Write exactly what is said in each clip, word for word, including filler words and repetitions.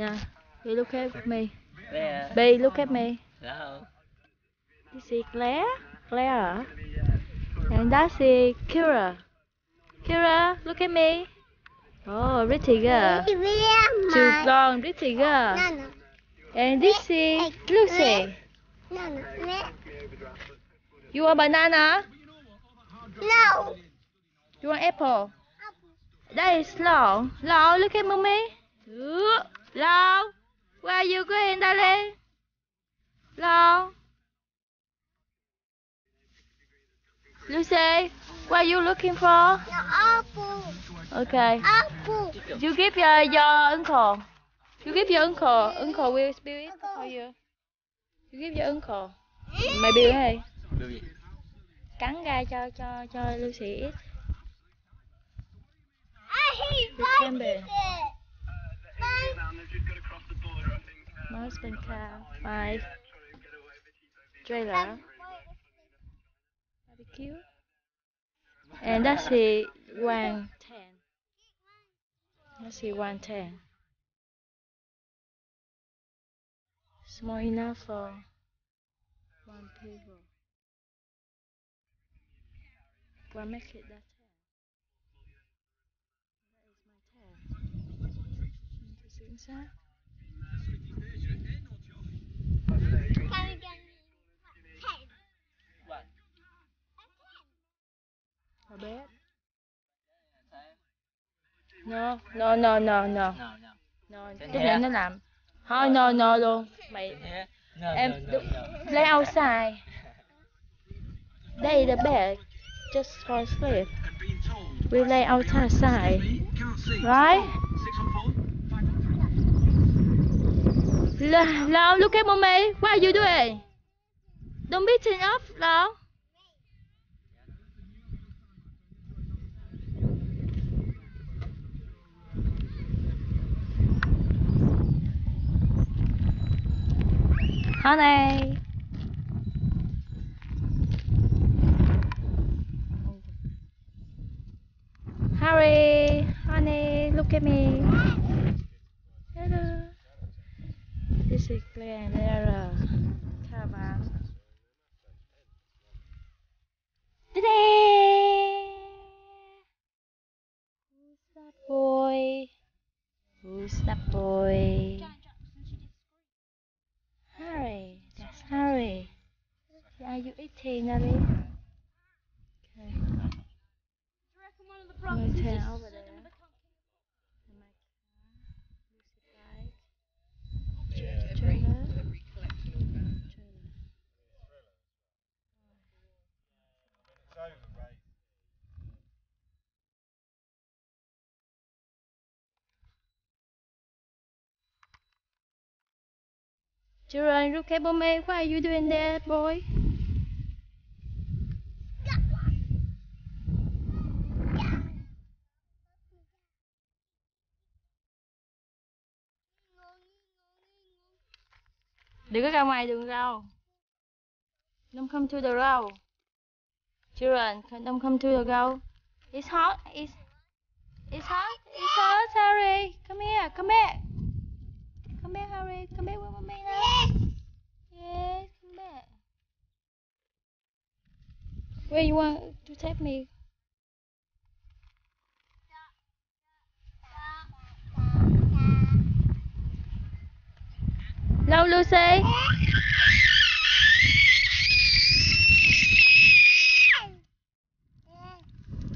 Yeah. You look at me. Where? B, look at me. No. You see Claire? Claire. And that's it, Kira. Kira, look at me. Oh, pretty girl. Too long, pretty girl. No, no. And this is Lucy. No, no. You want banana? No. You want apple? That is long. Long, look at mommy. Long. Where are you going, darling? Long. Lucy, what are you looking for? No, apple. Okay. Apple. You give your, your uncle. You give your uncle. Uncle will spill it for you. You give your uncle. Mày biểu hay. Cắn ra cho cho cho Lucy ít. Most been car, five, trailer, barbecue, and that's the one ten. That's the one ten. Small enough for one people. We'll make it that. Can you get what? A bed? No, no, no, no, no. No, cái này nó làm. Thôi, no, no luôn. Mày em lay outside. Đây là bed just for sleep. We lay outside, right? Lau, look at mommy. What are you doing? Don't beat it up, Lau. Honey. Harry, honey, look at me. Hello. Basically an error. Come on. Today. Who's that boy? Who's that boy? Harry. That's Harry. Are you eating, Nelly? Okay. I'm gonna turn over there. Children, look at mommy. Why are you doing that, boy? Đừng có ra ngoài đường rau. Don't come to the road. Children, don't come to the road. It's hot. It's it's hot. It's hot. Sorry. Come here. Come here. Come here, Harry. Come here with mommy now. Yes. Yes. Come back. Where you want to take me? Hello, Lucy.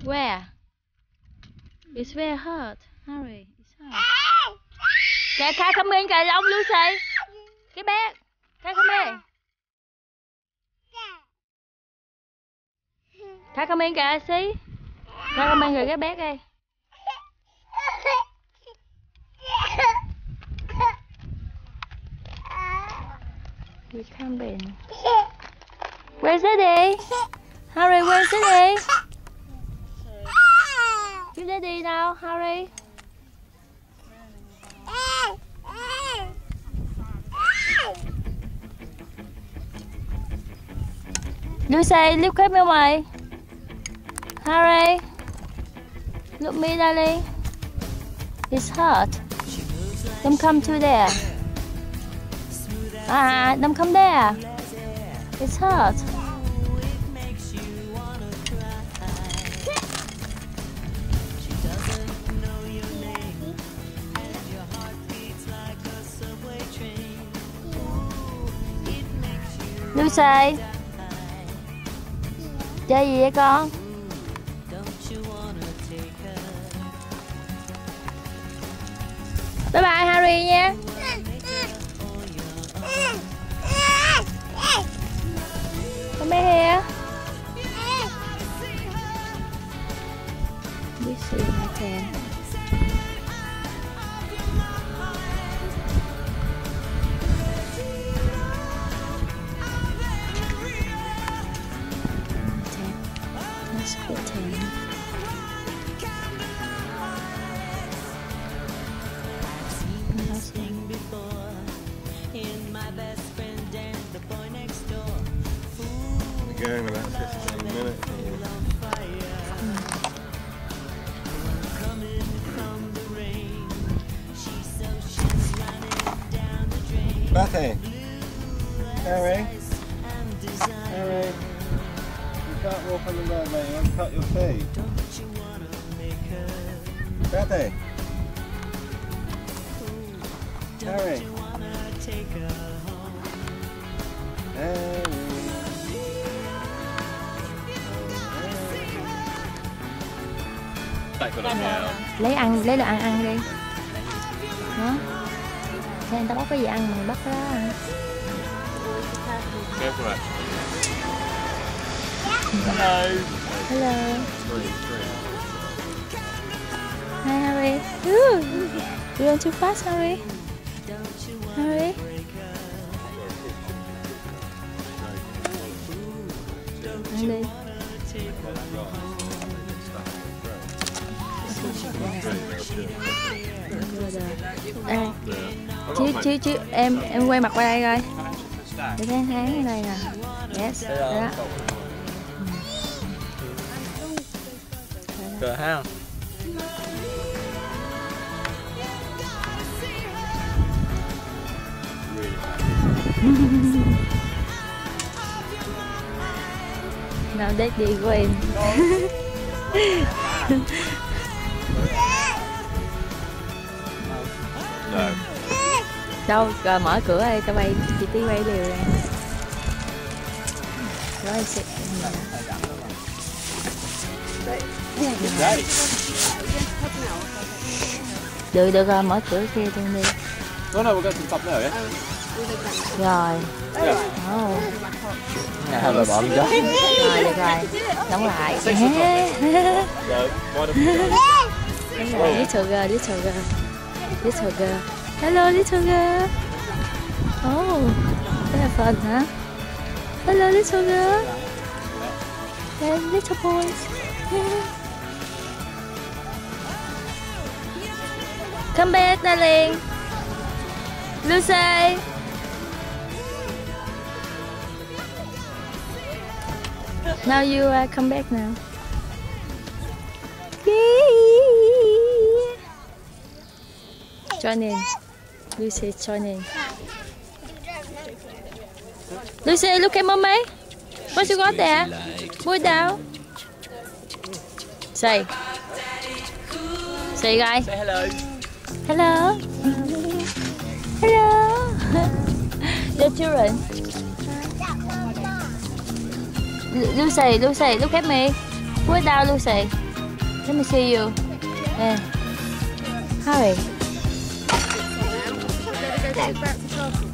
Where? It's very hot, Harry. It's hot. Kìa, Kha không yên kìa lông Lucy. Cái bé, Kha không yên. Kha không yên kìa xí. Kha không yên kìa cái bé đây. We can't be. Where's Daddy? Harry, where's Daddy? Give Daddy now, Harry. Lucy, look at me, mày. Harry, look me, darling. It's hot. Don't come to there. Ah, don't come there. It's hurt. Lucy, chơi gì vậy con? Bye bye Harry nha. Come here. Lucy, my friend. Game in about fifteen minutes. Nothing. Harry. Harry. You can't walk on the road, mate. You want to cut your feet. Nothing. Harry. Harry. Lấy ăn, lấy đồ ăn ăn đi. Đó. Thế người ta bắt cái gì ăn mình bắt đó. Hello. Hello. Hi Harry. Ooh. You went too fast, Harry. Harry. Ăn đi. Đây. Chứ chứ chứ em em quay mặt qua đây coi. Để thấy tháng ở đây nè. Yes. Đó. Được ha. Nào để đi quên. Đâu, rồi mở cửa đây, tao bay, chị tí bay đều ra. Rồi sẽ... Được, được rồi, mở cửa kia luôn đi. Đó là một cái tập này rồi. Rồi. Oh. Rồi, rồi bỏ đó. Rồi, được rồi. Đóng lại. Đúng rồi, little girl, little girl. Little girl. Hello little girl. Oh, they have fun, huh? Hello little girl. And little boys. Yeah. Come back, darling. Lucy. Now you uh, come back now. Join in. Lucy, join in. Lucy, look at mommy. What you got there? Put down. Say. Say, guys. Say hello. Hello. Hello. The children. Lucy, Lucy, look at me. Put down, Lucy. Let me see you. Yeah. Hurry. Back to